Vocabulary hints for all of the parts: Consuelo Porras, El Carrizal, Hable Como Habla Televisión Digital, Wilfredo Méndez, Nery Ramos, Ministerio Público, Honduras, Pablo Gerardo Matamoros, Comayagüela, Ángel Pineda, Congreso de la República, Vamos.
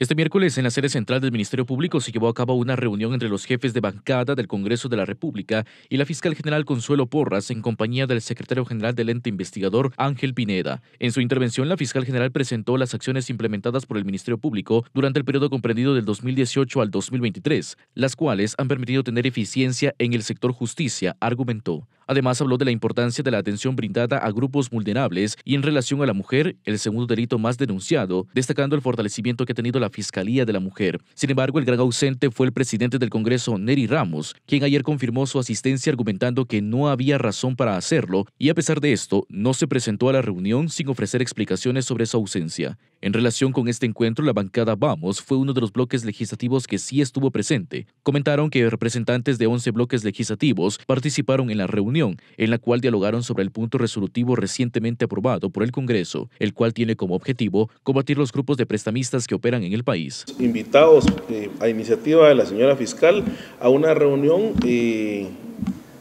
Este miércoles, en la sede central del Ministerio Público, se llevó a cabo una reunión entre los jefes de bancada del Congreso de la República y la fiscal general Consuelo Porras, en compañía del secretario general del ente investigador, Ángel Pineda. En su intervención, la fiscal general presentó las acciones implementadas por el Ministerio Público durante el periodo comprendido del 2018 al 2023, las cuales han permitido tener eficiencia en el sector justicia, argumentó. Además, habló de la importancia de la atención brindada a grupos vulnerables y en relación a la mujer, el segundo delito más denunciado, destacando el fortalecimiento que ha tenido la Fiscalía de la Mujer. Sin embargo, el gran ausente fue el presidente del Congreso, Nery Ramos, quien ayer confirmó su asistencia argumentando que no había razón para hacerlo y, a pesar de esto, no se presentó a la reunión sin ofrecer explicaciones sobre su ausencia. En relación con este encuentro, la bancada Vamos fue uno de los bloques legislativos que sí estuvo presente. Comentaron que representantes de 11 bloques legislativos participaron en la reunión, en la cual dialogaron sobre el punto resolutivo recientemente aprobado por el Congreso, el cual tiene como objetivo combatir los grupos de prestamistas que operan en el país. Invitados a iniciativa de la señora fiscal a una reunión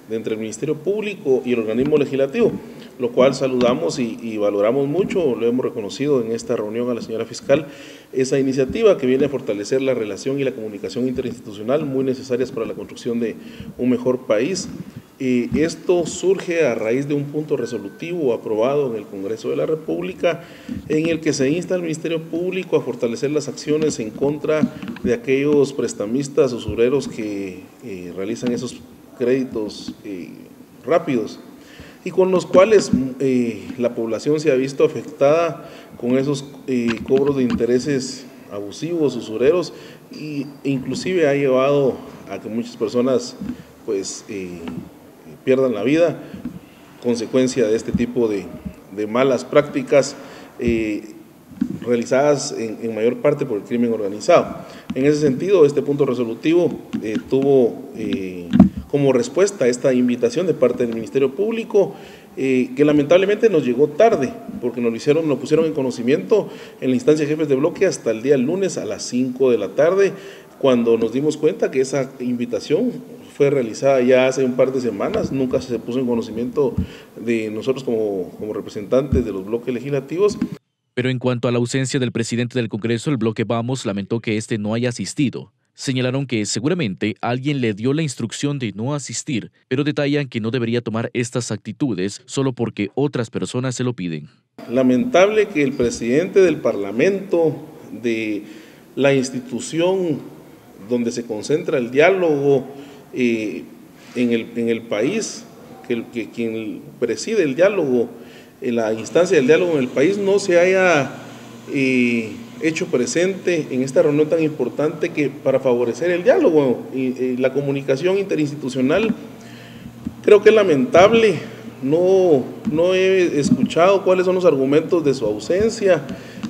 entre el Ministerio Público y el organismo legislativo, lo cual saludamos y valoramos mucho. Lo hemos reconocido en esta reunión a la señora fiscal, esa iniciativa que viene a fortalecer la relación y la comunicación interinstitucional, muy necesarias para la construcción de un mejor país. Esto surge a raíz de un punto resolutivo aprobado en el Congreso de la República, en el que se insta al Ministerio Público a fortalecer las acciones en contra de aquellos prestamistas usureros que realizan esos créditos rápidos, y con los cuales la población se ha visto afectada con esos cobros de intereses abusivos, usureros, e inclusive ha llevado a que muchas personas pues pierdan la vida, consecuencia de este tipo de malas prácticas realizadas en mayor parte por el crimen organizado. En ese sentido, este punto resolutivo tuvo como respuesta a esta invitación de parte del Ministerio Público, que lamentablemente nos llegó tarde, porque nos pusieron en conocimiento en la instancia de jefes de bloque hasta el día lunes a las 5 de la tarde, cuando nos dimos cuenta que esa invitación fue realizada ya hace un par de semanas. Nunca se puso en conocimiento de nosotros como representantes de los bloques legislativos. Pero en cuanto a la ausencia del presidente del Congreso, el bloque Vamos lamentó que este no haya asistido. Señalaron que seguramente alguien le dio la instrucción de no asistir, pero detallan que no debería tomar estas actitudes solo porque otras personas se lo piden. Lamentable que el presidente del Parlamento, de la institución donde se concentra el diálogo en el país, que quien preside el diálogo, en la instancia del diálogo en el país, no se haya hecho presente en esta reunión tan importante que para favorecer el diálogo y la comunicación interinstitucional. Creo que es lamentable. No he escuchado cuáles son los argumentos de su ausencia,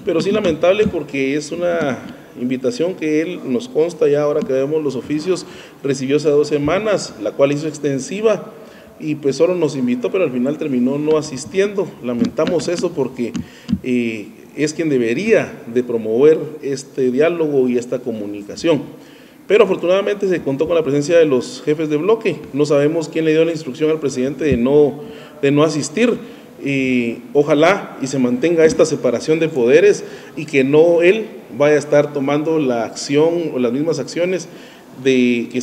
pero sí lamentable porque es una invitación que él, nos consta ya ahora que vemos los oficios, recibió hace 2 semanas, la cual hizo extensiva, y pues solo nos invitó, pero al final terminó no asistiendo. Lamentamos eso porque es quien debería de promover este diálogo y esta comunicación. Pero afortunadamente se contó con la presencia de los jefes de bloque. No sabemos quién le dio la instrucción al presidente de no asistir. Ojalá y se mantenga esta separación de poderes y que no él vaya a estar tomando la acción o las mismas acciones que se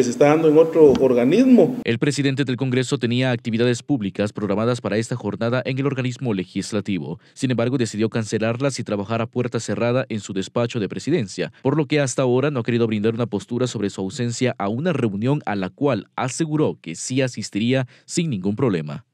está dando en otro organismo. El presidente del Congreso tenía actividades públicas programadas para esta jornada en el organismo legislativo. Sin embargo, decidió cancelarlas y trabajar a puerta cerrada en su despacho de presidencia, por lo que hasta ahora no ha querido brindar una postura sobre su ausencia a una reunión a la cual aseguró que sí asistiría sin ningún problema.